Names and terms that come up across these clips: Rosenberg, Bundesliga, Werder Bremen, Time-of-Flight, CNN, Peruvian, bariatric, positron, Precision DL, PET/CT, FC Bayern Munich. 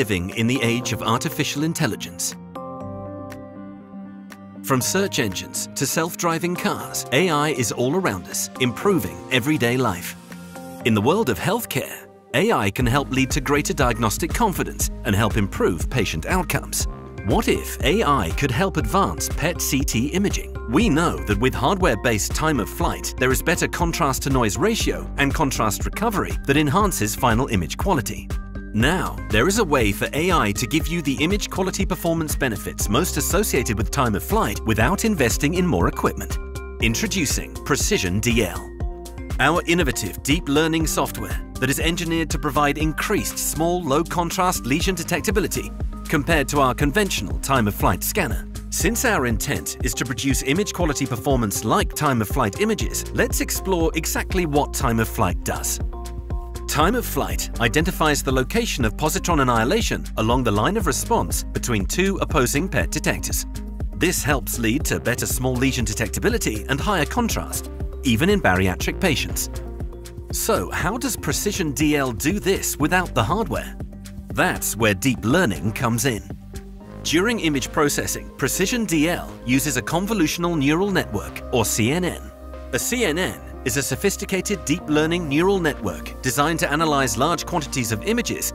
living in the age of artificial intelligence. From search engines to self-driving cars, AI is all around us, improving everyday life. In the world of healthcare, AI can help lead to greater diagnostic confidence and help improve patient outcomes. What if AI could help advance PET CT imaging? We know that with hardware-based time of flight, there is better contrast-to-noise ratio and contrast recovery that enhances final image quality. Now, there is a way for AI to give you the image quality performance benefits most associated with time of flight without investing in more equipment. Introducing Precision DL. Our innovative deep learning software that is engineered to provide increased small, low-contrast lesion detectability compared to our conventional time of flight scanner. Since our intent is to produce image quality performance like time of flight images, let's explore exactly what time of flight does. Time of flight identifies the location of positron annihilation along the line of response between two opposing PET detectors. This helps lead to better small lesion detectability and higher contrast, even in bariatric patients. So, how does Precision DL do this without the hardware? That's where deep learning comes in. During image processing, Precision DL uses a convolutional neural network, or CNN. A CNN is a sophisticated deep learning neural network designed to analyze large quantities of images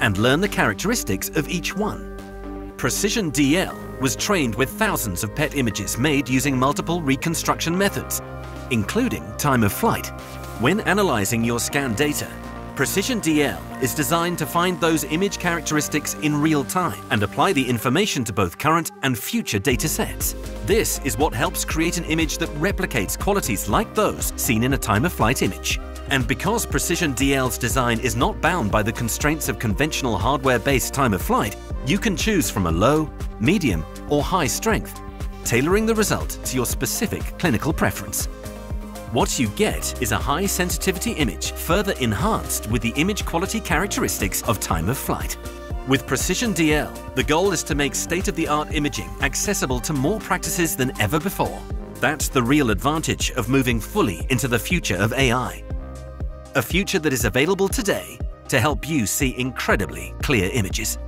and learn the characteristics of each one. Precision DL was trained with thousands of PET images made using multiple reconstruction methods, including time of flight. When analyzing your scan data, Precision DL is designed to find those image characteristics in real time and apply the information to both current and future data sets. This is what helps create an image that replicates qualities like those seen in a time-of-flight image. And because Precision DL's design is not bound by the constraints of conventional hardware-based time-of-flight, you can choose from a low, medium, or high strength, tailoring the result to your specific clinical preference. What you get is a high-sensitivity image, further enhanced with the image quality characteristics of time of flight. With Precision DL, the goal is to make state-of-the-art imaging accessible to more practices than ever before. That's the real advantage of moving fully into the future of AI. A future that is available today to help you see incredibly clear images.